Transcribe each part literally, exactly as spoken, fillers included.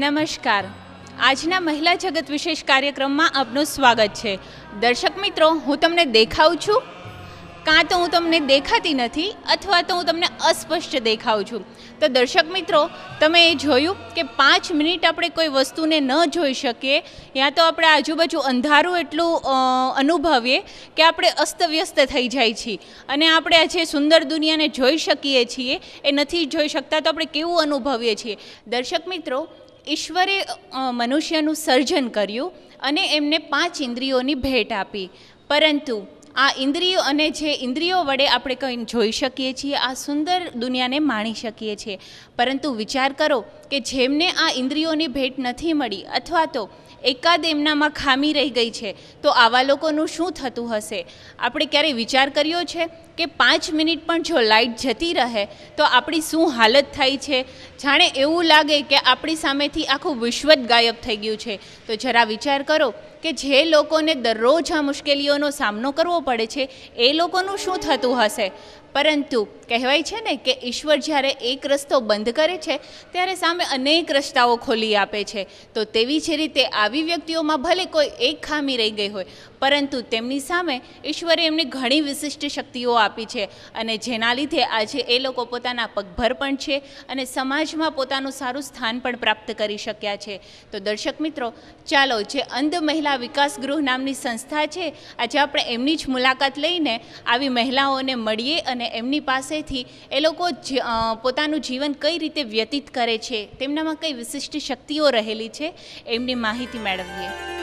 नमस्कार। आजना महिला जगत विशेष कार्यक्रम में आपनु स्वागत है। दर्शक मित्रों, हूँ तमने देखाऊ छू कां तो हूँ तमने देखाती नहीं अथवा तो हूँ तमने अस्पष्ट देखाऊ छू। तो दर्शक मित्रों, तमे ए जोयुं के पांच मिनिट आपणे कोई वस्तु ने न जोई शकीए या तो आपणे आजूबाजू अंधारू एटलू अनुभवीए के आपणे अस्तव्यस्त थई जाय छी अने आपणे आ जे सुंदर दुनियाने जोई शकीए छीए ए नथी जोई शकता तो आपणे केवुं अनुभवीए छीए। दर्शक मित्रों, ईश्वरे मनुष्यनु सर्जन कर्युं अने एमने पांच इंद्रियोनी भेट आपी, परंतु आ इंद्रियो अने जे इंद्रियो वडे आपणे कंई जोई शकीए छीए, आ सुंदर दुनियाने माणी शकीए छीए, परंतु विचार करो के जेमने आ इंद्रियोनी भेट नथी मळी अथवा तो एकाद एमनामां खामी रही गई है तो आवा लोकोनुं शुं थतुं हशे। आपणे क्यारे विचार कर्यो छे के पांच मिनिट पण जो लाइट जती रहे तो आपणी शुं हालत थाय छे, जाणे एवुं लागे के आपणी सामेथी आखुं विश्व ज गायब थई गयुं छे। तो जरा विचार करो के जे लोकोने दररोज आ मुश्केलीओनो सामनो करवो पड़े छे ए लोकोनुं शुं थतुं हशे। परंतु कहेवाय छे ने के ईश्वर ज्यारे एक रस्तो बंध करे छे त्यारे सामे अनेक रस्ताओ खोली आपे छे। तो तेवी ज रीते आवी व्यक्तिओमां भले कोई एक खामी रही गई होय परंतु तेमनी सामे ईश्वरे एमने घणी विशिष्ट शक्तिओ आपी छे अने जेना लीधे आजे ए लोको पोताना पगभर पण छे अने समाजमां पोतानुं सारुं स्थान पण प्राप्त करी शक्या छे। तो दर्शक मित्रों, चालो जे अंध महिला विकास गृह नामनी संस्था छे आजे आपणे एमनी ज मुलाकात लईने आवी महिलाओने मळीए अने एमनी पासेथी ए लोको पोतानुं जीवन कई रीते व्यतीत करे छे, तेमनामां कई विशिष्ट शक्तिओ रहेली छे, एमनी माहिती मेळवीए।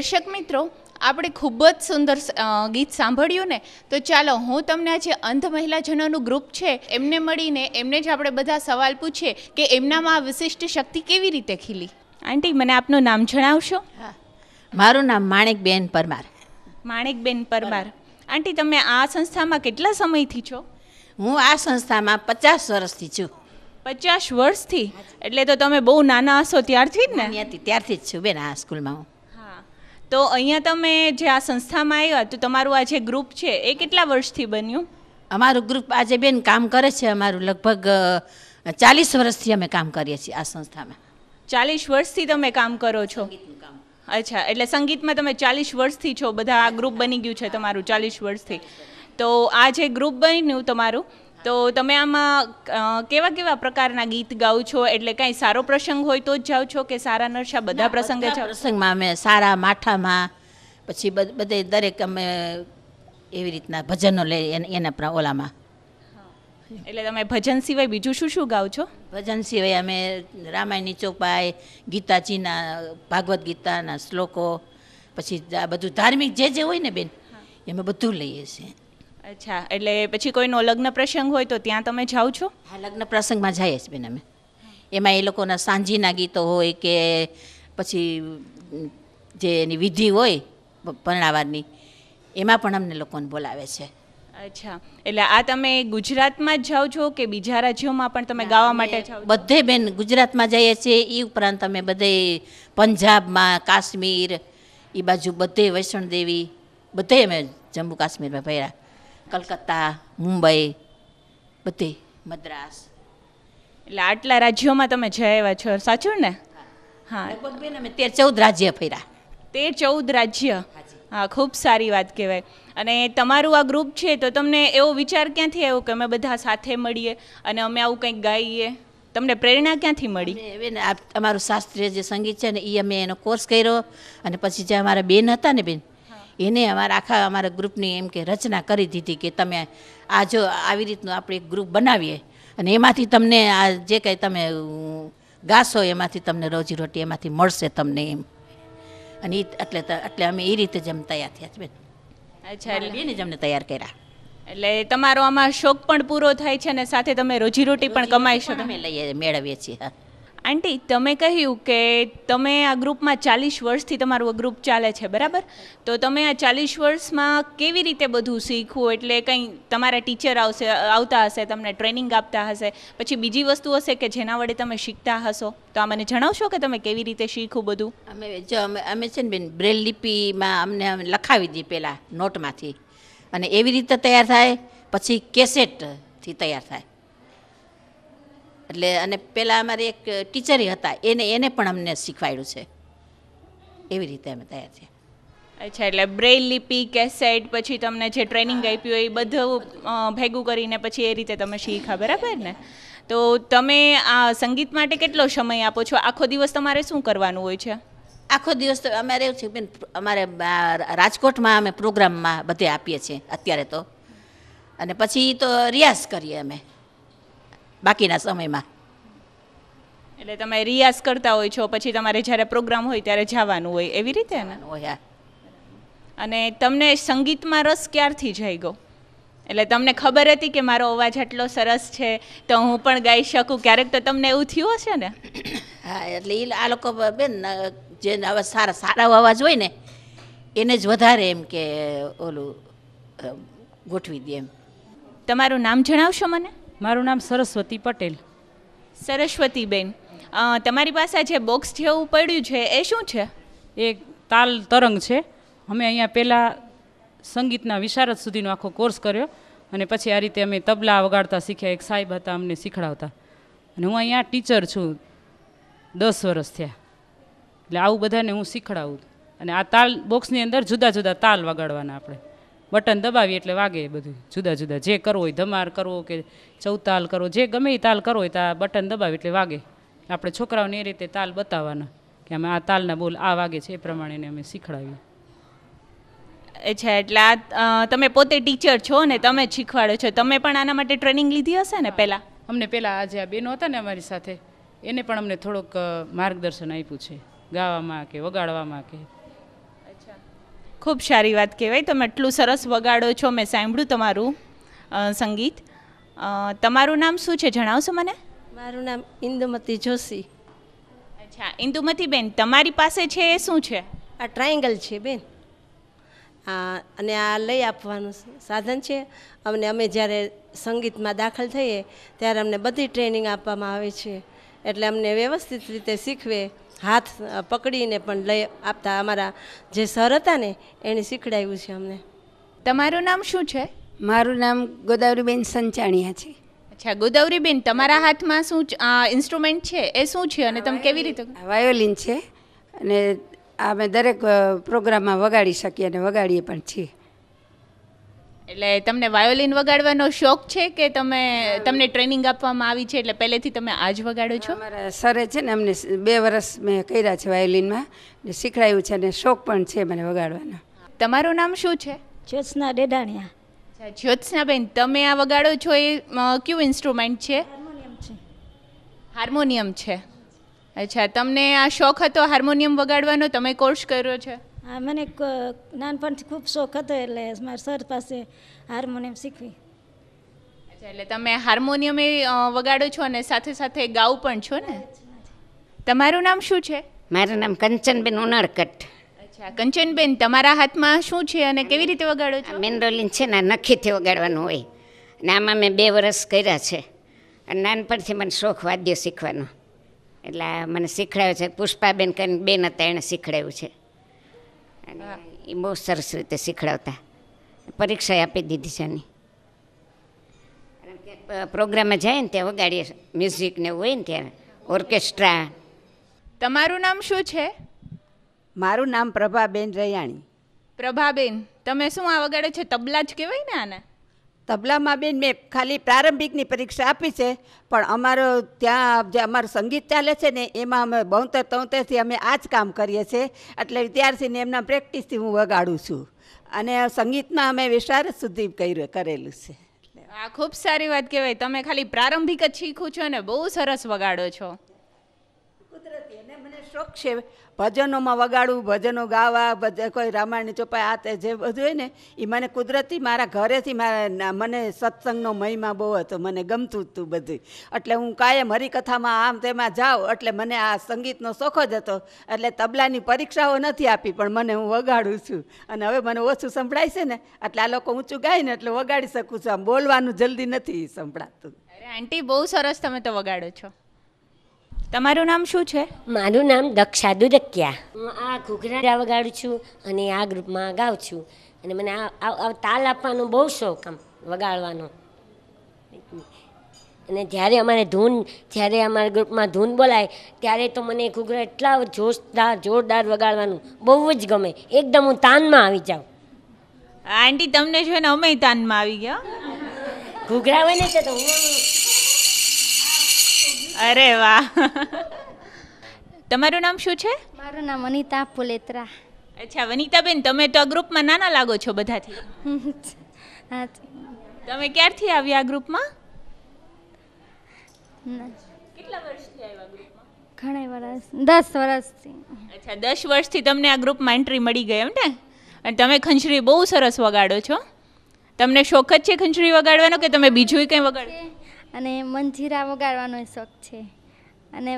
दर्शक मित्रों, आपणे खूब ज सुंदर गीत सांभळ्युं ने, तो चालो हूँ तमने जे अंध महिलाजनोनुं ग्रुप छे एमने मळीने एमने ज आपणे बधा सवाल पूछीए के एमनामां आ विशिष्ट शक्ति केवी रीते खीली। आंटी, मने आपनुं नाम जणावशो? हाँ, मारुं नाम माणिकबेन परमार। माणिकबेन परमार, आंटी तमे आ संस्थामां केटला समयथी छो? हूँ आ संस्थामां पचास वर्षथी छुं। पचास वर्षथी? एटले तो तमे बहु नाना हशो त्यारथी ज ने? त्यारथी ज छुं बेन आ स्कूलमां हुं। तो अहींया तमे जे आ संस्थामां आव्या, तो तमारुं आ जे ग्रुप छे ए केटला वर्षथी बन्युं? अमारुं ग्रुप आज बेन काम करे छे, अमारुं लगभग चालीस वर्षथी अमे काम करीए छीए आ संस्थामां। चालीस वर्षथी तमे काम करो छो? अच्छा, एटले संगीतमां तमे चालीस वर्षथी छो, बधा आ ग्रुप बनी गयुं छे तमारुं चालीस वर्षथी। तो आ जे ग्रुप बन्युं तमारुं, तो तमे आमां केवा केवा प्रकारना गीत गाओ छो? एटले कांई सारो प्रसंग होय तो ज जाओ छो के सारा नरसा बधा प्रसंगे जाओ? प्रसंगमां अमे सारा माठामां पछी बधे दरेक अमे एवी रीतना भजनो ले एना पर ओलामां। एटले तमे भजन सिवाय बीजुं शुं शुं गाओ छो? भजन सिवाय अमे रामायणनी चौपाई, गीताजीना, भागवत गीताना श्लोको, पछी आ बधुं धार्मिक जे जे होय ने बेन एमां बधुं लઈએ छीए। अच्छा, एटले पछी कोईनो लग्न प्रसंग होय तो त्यां तमे जाओ छो? हाँ, लग्न प्रसंगमां जाए छे बेन अमे। एमां ए लोकोना सांजीना गीतो होय के पछी जे एनी विधि होय परणावानी एमां पण अमने लोकोने बोलावे छे। अच्छा, एटले आ तमे गुजरातमां ज जाओ छो के बीजा राज्योमां पण तमे गावा माटे जाओ? बधे बेन गुजरातमां जाए छे, ई उपरांत अमे बधे पंजाबमां, काश्मीर ई बाजू बधे वैष्णोदेवी बधे अमे जम्मू काश्मीरमां फर्या, कलकत्ता, मुंबई, बधे मद्रास। એટલે આટલા રાજ્યોમાં તમે જઈ આવ્યા છો, સાચું ને? હા, લગભગ બેન અમે તેર ચૌદ રાજ્ય ફર્યા। તેર ચૌદ રાજ્ય? હા, ખૂબ સારી વાત કહેવાય। અને તમારું આ ગ્રુપ છે, તો તમને એવો વિચાર ક્યાંથી આવ્યો કે અમે બધા સાથે મળીએ અને અમે આવું કંઈક ગાઈએ? તમને પ્રેરણા ક્યાંથી મળી? બેન, અમારું શાસ્ત્રીય જે સંગીત છે ને એ અમે એનો કોર્સ કર્યો, અને પછી જે અમારા બેન હતા ને બેન, એને અમારા આખા અમારા ગ્રુપની એમ કે રચના કરી દીધી કે તમે આ જો આવી રીતનું આપણે એક ગ્રુપ બનાવીએ અને એમાંથી તમને આ જે કંઈ તમે ગાશો એમાંથી તમને રોજીરોટી એમાંથી મળશે તમને એમ, અને એટલે એટલે અમે એ રીતે જ અમે તૈયાર થયા છે બેન। અચ્છા, એટલે બેને જ અમને તૈયાર કર્યા। એટલે તમારો આમાં શોખ પણ પૂરો થાય છે અને સાથે તમે રોજીરોટી પણ કમાઈ શકો, અમે લઈએ મેળવીએ છીએ। હા, આંટી તમે કહ્યું કે તમે આ ગ્રુપમાં ચાલીસ વર્ષથી તમારું આ ગ્રુપ ચાલે છે, બરાબર? તો તમે આ ચાલીસ વર્ષમાં કેવી રીતે બધું શીખવું? એટલે કંઈ તમારા ટીચર આવશે આવતા હશે, તમને ટ્રેનિંગ આપતા હશે, પછી બીજી વસ્તુ હશે કે જેના વડે તમે શીખતા હશો, તો આ મને જણાવશો કે તમે કેવી રીતે શીખવું બધું? અમે જો અમે અમે છે ને બેન બ્રેલ લિપિમાં અમને અમે લખાવી દીધી પહેલાં નોટમાંથી, અને એવી રીતે તૈયાર થાય, પછી કેસેટથી તૈયાર થાય। એટલે અને પહેલાં અમારે એક ટીચર હતા, એને એને પણ અમને શીખવાડ્યું છે, એવી રીતે અમે તૈયાર છીએ। અચ્છા, એટલે બ્રેઇલ લિપિ, કેસેટ, પછી તમને જે ટ્રેનિંગ આપી હોય એ બધું ભેગું કરીને પછી એ રીતે તમે શીખા, બરાબર ને? તો તમે આ સંગીત માટે કેટલો સમય આપો છો? આખો દિવસ તમારે શું કરવાનું હોય છે? આખો દિવસ તો અમારે એવું છે બેન, અમારે રાજકોટમાં અમે પ્રોગ્રામમાં બધે આપીએ છીએ અત્યારે તો, અને પછી તો રિયાઝ કરીએ અમે બાકીના સમયમાં। એટલે તમે રિયાઝ કરતા હોય છો, પછી તમારે જ્યારે પ્રોગ્રામ હોય ત્યારે જવાનું હોય, એવી રીતે ને? હોય, હા। અને તમને સંગીતમાં રસ ક્યારથી જાગ્યો? એટલે તમને ખબર હતી કે મારો અવાજ આટલો સરસ છે તો હું પણ ગાઈ શકું, ક્યારેક તો તમને એવું થયું હશે ને? હા, એટલે આ લોકો બેન જે આવા સારા સારા અવાજ હોય ને એને જ વધારે એમ કે ઓલું ગોઠવી દે એમ। તમારું નામ જણાવશો મને? મારું નામ સરસ્વતી પટેલ। સરસ્વતી બેન, તમારી પાસે જે બોક્સ જેવું પડ્યું છે એ શું છે? એ તાલ તરંગ છે। અમે અહીંયા પહેલાં સંગીતના વિશારદ સુધીનો આખો કોર્સ કર્યો, અને પછી આ રીતે અમે તબલા વગાડતા શીખ્યા, એક સાહેબ હતા અમને શીખડાવતા, અને હું અહીંયા ટીચર છું દસ વર્ષ થયા, એટલે આવું બધાને હું શીખડાવું। અને આ તાલ બોક્સની અંદર જુદા જુદા તાલ વગાડવાના, આપણે બટન દબાવીએ એટલે વાગે બધું જુદા જુદા, જે કરવો હોય, ધમાર કરવો કે ચૌતાલ કરવો, જે ગમે એ તાલ કરવો હોય તો આ બટન દબાવી એટલે વાગે। આપણે છોકરાઓને એ રીતે તાલ બતાવવાના કે અમે આ તાલના બોલ આ વાગે છે, એ પ્રમાણેને અમે શીખડાવીએ। અચ્છા, એટલે આ તમે પોતે ટીચર છો ને તમે જ શીખવાડો છો, તમે પણ આના માટે ટ્રેનિંગ લીધી હશે ને પહેલાં? અમને પહેલાં આજે આ બેનો હતા ને અમારી સાથે, એને પણ અમને થોડુંક માર્ગદર્શન આપ્યું છે ગાવામાં કે વગાડવામાં કે। ખૂબ સારી વાત કહેવાય. તમે એટલું સરસ વગાડો છો, મેં સાંભળ્યું તમારું સંગીત. તમારું નામ શું છે જણાવશો મને? મારું નામ ઇન્દુમતી જોશી. અચ્છા, ઇન્દુમતી બેન, તમારી પાસે છે એ શું છે? આ ટ્રાયેંગલ છે બેન, આ અને આ લઈ આપવાનું સાધન છે અમને. અમે જ્યારે સંગીતમાં દાખલ થઈએ ત્યારે અમને બધી ટ્રેનિંગ આપવામાં આવે છે, એટલે અમને વ્યવસ્થિત રીતે શીખવે, હાથ પકડીને પણ લઈ આપતા. અમારા જે સર હતા ને એને શીખડાવ્યું છે અમને. તમારું નામ શું છે? મારું નામ ગોદાવરીબેન સંચાણિયા છે. અચ્છા, ગોદાવરીબેન, તમારા હાથમાં શું ઇન્સ્ટ્રુમેન્ટ છે, એ શું છે અને તમે કેવી રીતે? વાયોલિન છે અને અમે દરેક પ્રોગ્રામમાં વગાડી શકીએ અને વગાડીએ પણ છીએ. એટલે તમને વાયોલિન વગાડવાનો શોખ છે કે તમે, તમને ટ્રેનિંગ આપવામાં આવી છે એટલે પહેલેથી તમે આ જ વગાડો છો? મારા સરે છે ને અમને બે વર્ષ મેં કર્યા છે વાયોલિનમાં, ને શીખડાયું છે અને શોખ પણ છે મને વગાડવાનો. તમારું નામ શું છે? જ્યોત્સના ડેડાણિયા. અચ્છા, જ્યોત્સનાબેન, તમે આ વગાડો છો એ કયું ઇન્સ્ટ્રુમેન્ટ છે? હાર્મોનિયમ છે. હાર્મોનિયમ છે. અચ્છા, તમને આ શોખ હતો હાર્મોનિયમ વગાડવાનો? તમે કોર્સ કર્યો છે? હા, મને નાનપણથી ખૂબ શોખ હતો એટલે મારા સર પાસે હાર્મોનિયમ શીખવી. અચ્છા, એટલે તમે હાર્મોનિયમ એ વગાડો છો અને સાથે સાથે ગાવ પણ છો ને? તમારું નામ શું છે? મારું નામ કંચનબેન ઉનાળકટ. અચ્છા, કંચનબેન, તમારા હાથમાં શું છે અને કેવી રીતે વગાડો છો? મેન્ડોલિન છે ને નખીથી વગાડવાનું હોય અને આમાં મેં બે વર્ષ કર્યા છે અને નાનપણથી મને શોખ વાદ્ય શીખવાનો, એટલે મને શીખડાયું છે. પુષ્પાબેન કરીને બેન હતા, એણે શીખડાયું છે અને એ બહુ સરસ રીતે શીખડાવતા. પરીક્ષા આપી દીધી છે એની. પ્રોગ્રામમાં જાય ને ત્યાં વગાડીએ, મ્યુઝિકને એવું હોય ને ત્યારે ઓર્કેસ્ટ્રા. તમારું નામ શું છે? મારું નામ પ્રભાબેન રૈયાણી. પ્રભાબેન, તમે શું આ વગાડો છો? તબલા જ કહેવાય ને આને? તબલામાં બેન મેં ખાલી પ્રારંભિકની પરીક્ષા આપી છે, પણ અમારો ત્યાં જે અમારું સંગીત ચાલે છે ને એમાં અમે બોતેર તોતેરથી અમે આ જ કામ કરીએ છીએ, એટલે ત્યારથી એમના પ્રેક્ટિસથી હું વગાડું છું અને સંગીતમાં અમે વિશારદ સુધી કર્યું કરેલું છે. આ ખૂબ સારી વાત કહેવાય. તમે ખાલી પ્રારંભિક જ શીખો છો ને બહુ સરસ વગાડો છો. કુદરતી અને મને શોખ છે ભજનોમાં વગાડવું, ભજનો ગાવા, કોઈ રામાયણની ચોપાઈ, આ તે જે બધું હોય ને એ મને કુદરતી મારા ઘરેથી મારા મને સત્સંગનો મહિમા બહુ હતો, મને ગમતું હતું બધું, એટલે હું કાયમ હરિકથામાં આમ તેમાં જાઉં, એટલે મને આ સંગીતનો શોખ જ હતો. એટલે તબલાની પરીક્ષાઓ નથી આપી, પણ મને હું વગાડું છું અને હવે મને ઓછું સંભળાય છે ને એટલે આ લોકો ઊંચું ગાય ને એટલે વગાડી શકું છું. આમ બોલવાનું જલ્દી નથી સંભળાતું. અરે આંટી, બહુ સરસ તમે તો વગાડો છો. તમારું નામ શું છે? મારું નામ દક્ષાદુદક્યા. હું આ ઘૂઘરા વગાડું છું અને આ ગ્રુપમાં ગાઉં છું અને મને આ તાલ આપવાનો બહુ શોખ, આમ વગાડવાનો. અને જ્યારે અમારે ધૂન, જ્યારે અમારા ગ્રુપમાં ધૂન બોલાય ત્યારે તો મને ઘૂઘરા એટલા જોશદાર જોરદાર વગાડવાનું બહુ જ ગમે, એકદમ હું તાનમાં આવી જાઉં. આંટી, તમને છે ને અમે તાનમાં આવી ગયા. ઘૂઘરા હોય ને તો હું. અરે વાહ. તમારું નામ શું છે? મારું નામ વનિતા પુલેત્રા. અચ્છા, વનિતાબેન, તમે તો આ ગ્રુપમાં નાના લાગો છો બધાથી. તમે ક્યારથી આવ્યા આ ગ્રુપમાં? કેટલા વર્ષથી આવ્યા ગ્રુપમાં? ઘણા વર્ષ, દસ વર્ષથી. અચ્છા, દસ વર્ષથી તમને આ ગ્રુપમાં એન્ટ્રી મળી ગઈ એમ ને? અને તમે ખંજરી બહુ સરસ વગાડો છો. તમને શોખ જ છે ખંજરી વગાડવાનો કે તમે બીજું કંઈ વગાડો? અને મંજીરા વગાડવાનો શોખ છે અને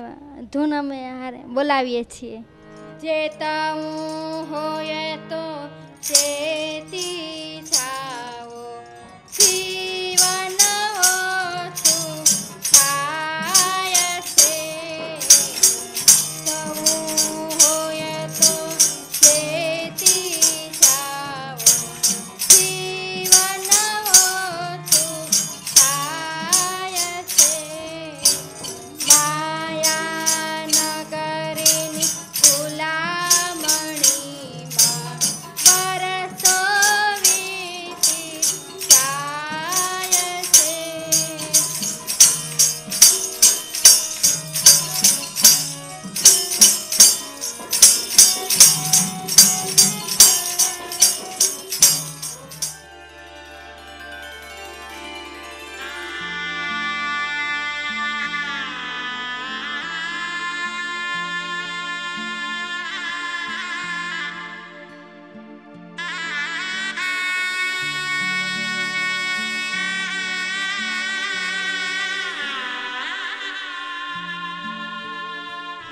ધૂન અમે બોલાવીએ છીએ. ચેતા હોય તો ચેતી જાઓ, જીવન ઓછું થાય છે. તવું હોય તો ચેતી જાઓ, જીવન ઓછું થાય. We'll be right back.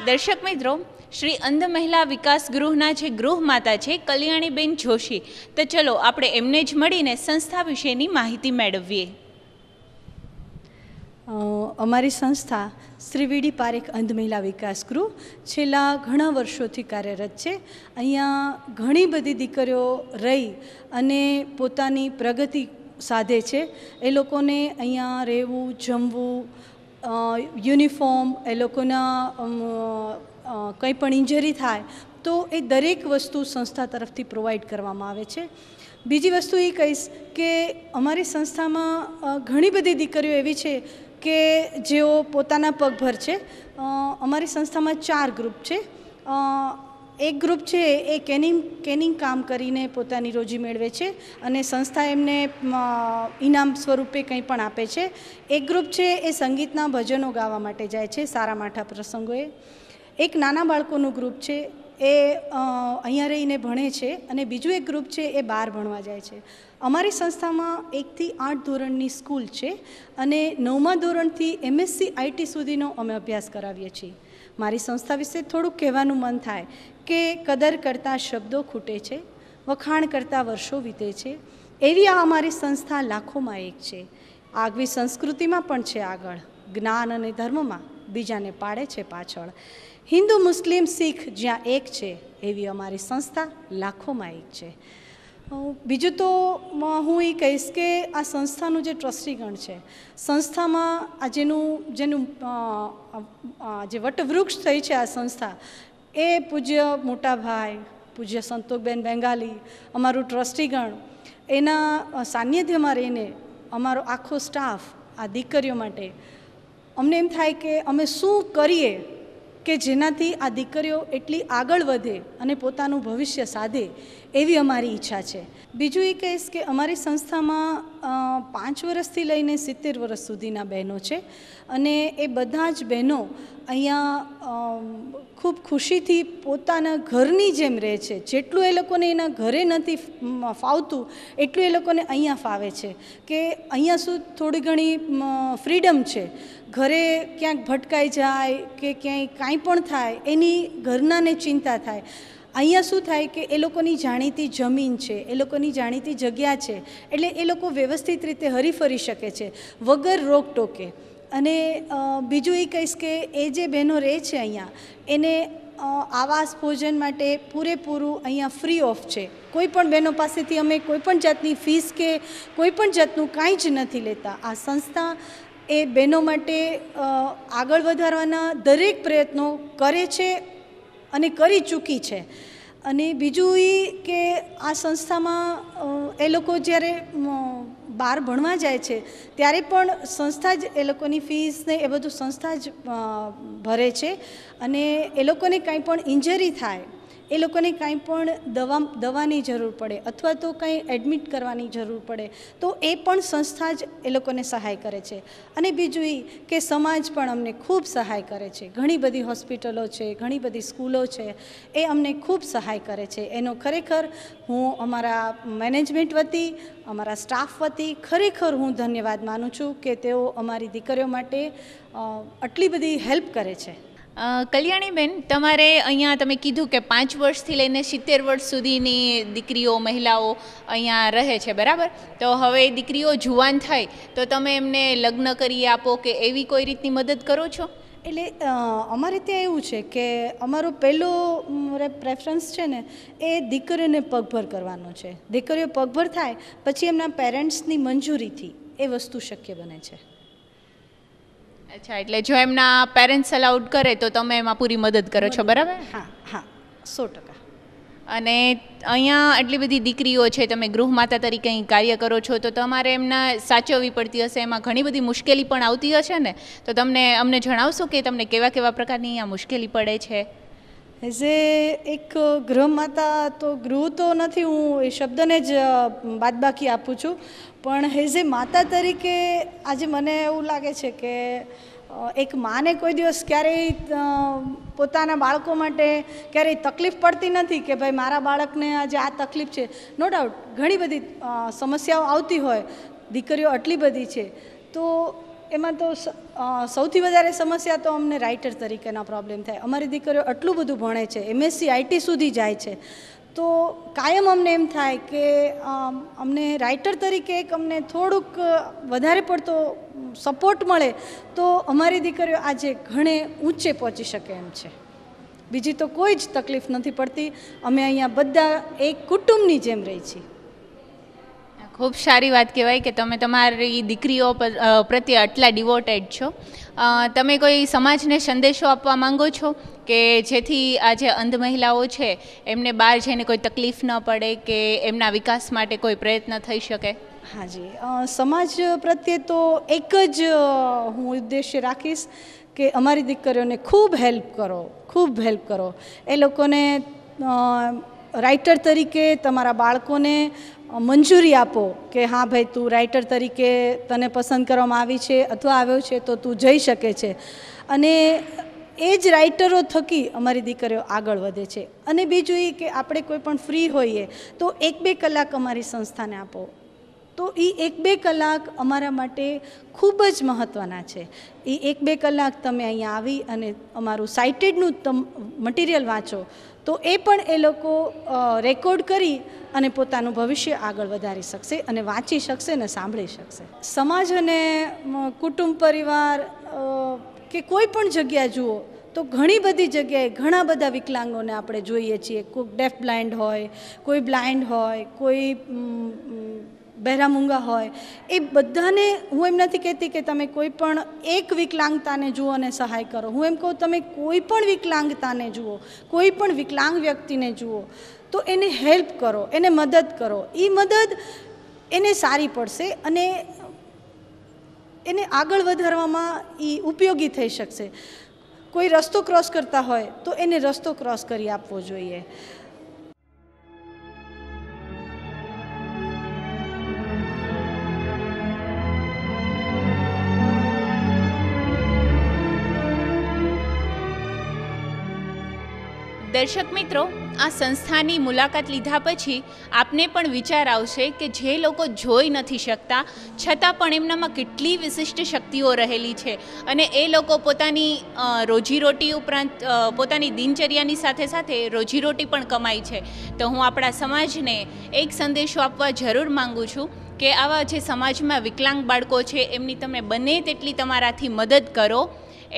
દર્શક મિત્રો, શ્રી અંધ મહિલા વિકાસ ગૃહના જે ગૃહમાતા છે કલ્યાણી બેન જોશી, તો ચલો આપણે એમને જ મળીને સંસ્થા વિશેની માહિતી મેળવીએ. અમારી સંસ્થા શ્રીવીડી પારેખ અંધ મહિલા વિકાસ ગૃહ છેલ્લા ઘણા વર્ષોથી કાર્યરત છે. અહીંયા ઘણી બધી દીકરીઓ રહી અને પોતાની પ્રગતિ સાધે છે. એ લોકોને અહીંયા રહેવું, જમવું, યુનિફોર્મ, એ લોકોના કંઈ પણ ઇન્જરી થાય તો એ દરેક વસ્તુ સંસ્થા તરફથી પ્રોવાઈડ કરવામાં આવે છે. બીજી વસ્તુ એ કહીશ કે અમારી સંસ્થામાં ઘણી બધી દીકરીઓ એવી છે કે જેઓ પોતાના પગભર છે. અમારી સંસ્થામાં ચાર ગ્રુપ છે. એક ગ્રુપ છે એ કેનિંગ કેનિંગ કામ કરીને પોતાની રોજી મેળવે છે અને સંસ્થા એમને ઇનામ સ્વરૂપે કંઈ પણ આપે છે. એક ગ્રુપ છે એ સંગીતના ભજનો ગાવા માટે જાય છે સારા માઠા પ્રસંગોએ. એક નાના બાળકોનું ગ્રુપ છે એ અહીંયા રહીને ભણે છે અને બીજું એક ગ્રુપ છે એ બહાર ભણવા જાય છે. અમારી સંસ્થામાં એકથી આઠ ધોરણની સ્કૂલ છે અને નવમા ધોરણથી એમએસસી આઈટી સુધીનો અમે અભ્યાસ કરાવીએ છીએ. મારી સંસ્થા વિશે થોડુંક કહેવાનું મન થાય કે કદર કરતાં શબ્દો ખૂટે છે, વખાણ કરતાં વર્ષો વીતે છે, એવી આ અમારી સંસ્થા લાખોમાં એક છે. આગવી સંસ્કૃતિમાં પણ છે આગળ, જ્ઞાન અને ધર્મમાં બીજાને પાડે છે પાછળ. હિન્દુ, મુસ્લિમ, શીખ જ્યાં એક છે એવી અમારી સંસ્થા લાખોમાં એક છે. બીજું તો હું એ કહીશ કે આ સંસ્થાનું જે ટ્રસ્ટીગણ છે, સંસ્થામાં આ જેનું જેનું જે વટવૃક્ષ થઈ છે આ સંસ્થા, એ પૂજ્ય મોટાભાઈ, પૂજ્ય સંતોકબેન બેંગાલી, અમારું ટ્રસ્ટીગણ, એના સાનિધ્યમાં રહીને અમારો આખો સ્ટાફ આ દીકરીઓ માટે અમને એમ થાય કે અમે શું કરીએ કે જેનાથી આ દીકરીઓ એટલી આગળ વધે અને પોતાનું ભવિષ્ય સાધે, એવી અમારી ઈચ્છા છે. બીજું એ કહીશ કે અમારી સંસ્થામાં પાંચ વર્ષથી લઈને સિત્તેર વર્ષ સુધીના બહેનો છે અને એ બધા જ બહેનો અહીંયા ખૂબ ખુશીથી પોતાના ઘરની જેમ રહે છે. જેટલું એ લોકોને એના ઘરે નથી ફાવતું એટલું એ લોકોને અહીંયા ફાવે છે કે અહીંયા શું થોડી ઘણી ફ્રીડમ છે. ઘરે ક્યાંક ભટકાઈ જાય કે ક્યાંય કાંઈ પણ થાય એની ઘરનાને ચિંતા થાય. અહીંયા શું થાય કે એ લોકોની જાણીતી જમીન છે, એ લોકોની જાણીતી જગ્યા છે, એટલે એ લોકો વ્યવસ્થિત રીતે હરીફરી શકે છે વગર રોકટોકે. અને બીજું એ કહીશ કે એ જે બહેનો રહે છે અહીંયા એને આવાસ, ભોજન માટે પૂરેપૂરું અહીંયા ફ્રી ઓફ છે. કોઈપણ બહેનો પાસેથી અમે કોઈપણ જાતની ફીસ કે કોઈપણ જાતનું કાંઈ જ નથી લેતા. આ સંસ્થા એ બહેનો માટે આગળ વધારવાના દરેક પ્રયત્નો કરે છે અને કરી ચૂકી છે. અને બીજું એ કે આ સંસ્થામાં એ લોકો જ્યારે બહાર ભણવા જાય છે ત્યારે પણ સંસ્થા જ એ લોકોની ફીસને એ બધું સંસ્થા જ ભરે છે. અને એ લોકોને કાંઈ પણ ઇન્જરી થાય, એ લોકોને કાંઈ પણ દવા દવાની જરૂર પડે અથવા તો કંઈ એડમિટ કરવાની જરૂર પડે તો એ પણ સંસ્થા જ એ લોકોને સહાય કરે છે. અને બીજું એ કે સમાજ પણ અમને ખૂબ સહાય કરે છે. ઘણી બધી હોસ્પિટલો છે, ઘણી બધી સ્કૂલો છે, એ અમને ખૂબ સહાય કરે છે. એનો ખરેખર હું અમારા મેનેજમેન્ટ વતી, અમારા સ્ટાફ વતી ખરેખર હું ધન્યવાદ માનું છું કે તેઓ અમારી દીકરીઓ માટે આટલી બધી હેલ્પ કરે છે. કલ્યાણીબેન, તમારે અહીંયા તમે કીધું કે પાંચ વર્ષથી લઈને સિત્તેર વર્ષ સુધીની દીકરીઓ, મહિલાઓ અહીંયા રહે છે, બરાબર? તો હવે દીકરીઓ જુવાન થાય તો તમે એમને લગ્ન કરી આપો કે એવી કોઈ રીતની મદદ કરો છો? એટલે અમારે ત્યાં એવું છે કે અમારો પહેલો પ્રેફરન્સ છે ને એ દીકરીઓને પગભર કરવાનો છે. દીકરીઓ પગભર થાય પછી એમના પેરેન્ટ્સની મંજૂરીથી એ વસ્તુ શક્ય બને છે. અચ્છા, એટલે જો એમના પેરેન્ટ્સ અલાઉડ કરે તો તમે એમાં પૂરી મદદ કરો છો, બરાબર? હા હા, સો ટકા. અને અહીંયા આટલી બધી દીકરીઓ છે, તમે ગૃહમાતા તરીકે અહીં કાર્ય કરો છો, તો તમારે એમના સાચવવી પડતી હશે, એમાં ઘણી બધી મુશ્કેલી પણ આવતી હશે ને? તો તમને અમને જણાવશો કે તમને કેવા કેવા પ્રકારની અહીંયા મુશ્કેલી પડે છે? એઝ એ એક ગૃહમાતા, તો ગૃહ તો નથી, હું એ શબ્દને જ બાદબાકી આપું છું, પણ એઝ એ માતા તરીકે આજે મને એવું લાગે છે કે એક માને કોઈ દિવસ ક્યારેય પોતાના બાળકો માટે ક્યારેય તકલીફ પડતી નથી કે ભાઈ મારા બાળકને આજે આ તકલીફ છે. નો ડાઉટ ઘણી બધી સમસ્યાઓ આવતી હોય, દીકરીઓ આટલી બધી છે, તો એમાં તો સૌથી વધારે સમસ્યા તો અમને રાઇટર તરીકેના પ્રોબ્લેમ થાય. અમારી દીકરીઓ આટલું બધું ભણે છે, એમએસસી આઈટી સુધી જાય છે, તો કાયમ અમને એમ થાય કે અમને રાઇટર તરીકે એક અમને થોડુંક વધારે પડતો સપોર્ટ મળે તો અમારી દીકરીઓ આજે ઘણે ઊંચે પહોંચી શકે એમ છે. બીજી તો કોઈ જ તકલીફ નથી પડતી. અમે અહીંયા બધા એક કુટુંબની જેમ રહી છીએ. ખૂબ સારી વાત કહેવાય કે તમે તમારી દીકરીઓ પ્રત્યે આટલા ડિવોટેડ છો. તમે કોઈ સમાજને સંદેશો આપવા માંગો છો કે જેથી આ જે અંધ મહિલાઓ છે એમને બહાર જઈને કોઈ તકલીફ ન પડે કે એમના વિકાસ માટે કોઈ પ્રયત્ન થઈ શકે? હા જી, સમાજ પ્રત્યે તો એક જ હું ઉદ્દેશ્ય રાખીશ કે અમારી દીકરીઓને ખૂબ હેલ્પ કરો, ખૂબ હેલ્પ કરો. એ લોકોને રાઇટર તરીકે તમારા બાળકોને મંજૂરી આપો કે હા ભાઈ, તું રાઇટર તરીકે તને પસંદ કરવામાં આવી છે અથવા આવ્યો છે તો તું જઈ શકે છે. અને એ જ રાઇટરો થકી અમારી દીકરીઓ આગળ વધે છે. અને બીજું એ કે આપણે કોઈ પણ ફ્રી હોઈએ તો એક બે કલાક અમારી સંસ્થાને આપો, તો એ એક બે કલાક અમારા માટે ખૂબ જ મહત્ત્વના છે. એ એક બે કલાક તમે અહીંયા આવી અને અમારું સાઇટેડનું તમ મટીરિયલ વાંચો તો એ પણ એ લોકો રેકોર્ડ કરી અને પોતાનું ભવિષ્ય આગળ વધારી શકશે અને વાંચી શકશે અને સાંભળી શકશે. સમાજ અને કુટુંબ પરિવાર કે કોઈ પણ જગ્યા જુઓ તો ઘણી બધી જગ્યાએ ઘણા બધા વિકલાંગોને આપણે જોઈએ છીએ. કોઈ ડેફ બ્લાઇન્ડ હોય, કોઈ બ્લાઇન્ડ હોય, કોઈ બહેરા મૂંગા હોય. એ બધાને હું એમ નથી કહેતી કે તમે કોઈ પણ એક વિકલાંગતાને જુઓ અને સહાય કરો. હું એમ કહું તમે કોઈ પણ વિકલાંગતાને જુઓ, કોઈ પણ વિકલાંગ વ્યક્તિને જુઓ તો એને હેલ્પ કરો, એને મદદ કરો. એ મદદ એને સારી પડશે અને એને આગળ વધારવામાં એ ઉપયોગી થઈ શકશે. કોઈ રસ્તો ક્રોસ કરતા હોય તો એને રસ્તો ક્રોસ કરી આપવો જોઈએ. દર્શક મિત્રો, આ સંસ્થાની મુલાકાત લીધા પછી આપને પણ વિચાર આવશે કે જે લોકો જોઈ નથી શકતા છતાં પણ એમનામાં કેટલી વિશિષ્ટ શક્તિઓ રહેલી છે અને એ લોકો પોતાની રોજીરોટી ઉપરાંત પોતાની દિનચર્યાની સાથે સાથે રોજીરોટી પણ કમાય છે. તો હું આપણા સમાજને એક સંદેશો આપવા જરૂર માગું છું કે આવા જે સમાજમાં વિકલાંગ બાળકો છે એમની તમે બને તેટલી તમારાથી મદદ કરો,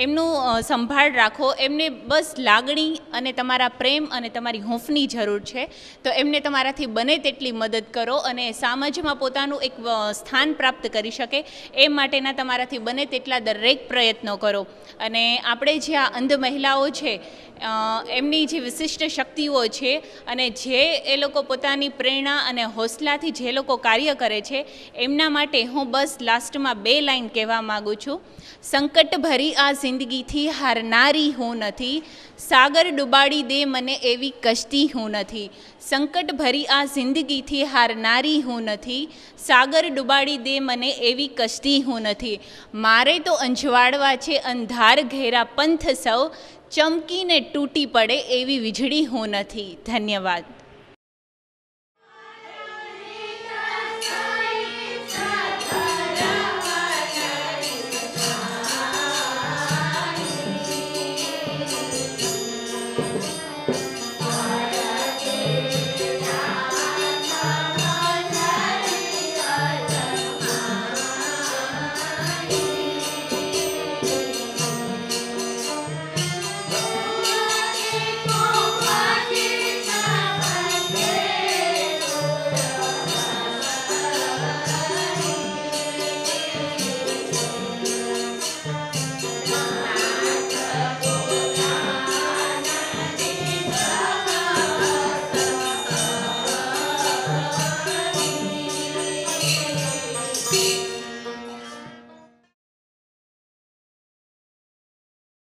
એમનું સંભાળ રાખો. એમને બસ લાગણી અને તમારા પ્રેમ અને તમારી હૂંફની જરૂર છે, તો એમને તમારાથી બને તેટલી મદદ કરો અને સમાજમાં પોતાનું એક સ્થાન પ્રાપ્ત કરી શકે એ માટેના તમારાથી બને તેટલા દરેક પ્રયત્નો કરો. અને આપણે જે આ અંધ મહિલાઓ છે એમની જે વિશિષ્ટ શક્તિઓ છે અને જે એ લોકો પોતાની પ્રેરણા અને હોંસલાથી જે લોકો કાર્ય કરે છે એમના માટે હું બસ લાસ્ટમાં બે લાઈન કહેવા માગું છું. સંકટ ભરી આ જિંદગીથી હારનારી હું નથી, સાગર ડૂબાડી દે મને એવી કશ્તી હું નથી. સંકટ ભરી આ જિંદગીથી હારનારી હું નથી, સાગર ડૂબાડી દે મને એવી કશ્તી હું નથી. મારે તો અંજવાળવા છે અંધાર ઘેરા પંથ સૌ, ચમકીને તૂટી પડે એવી વીજળી હું નથી. ધન્યવાદ.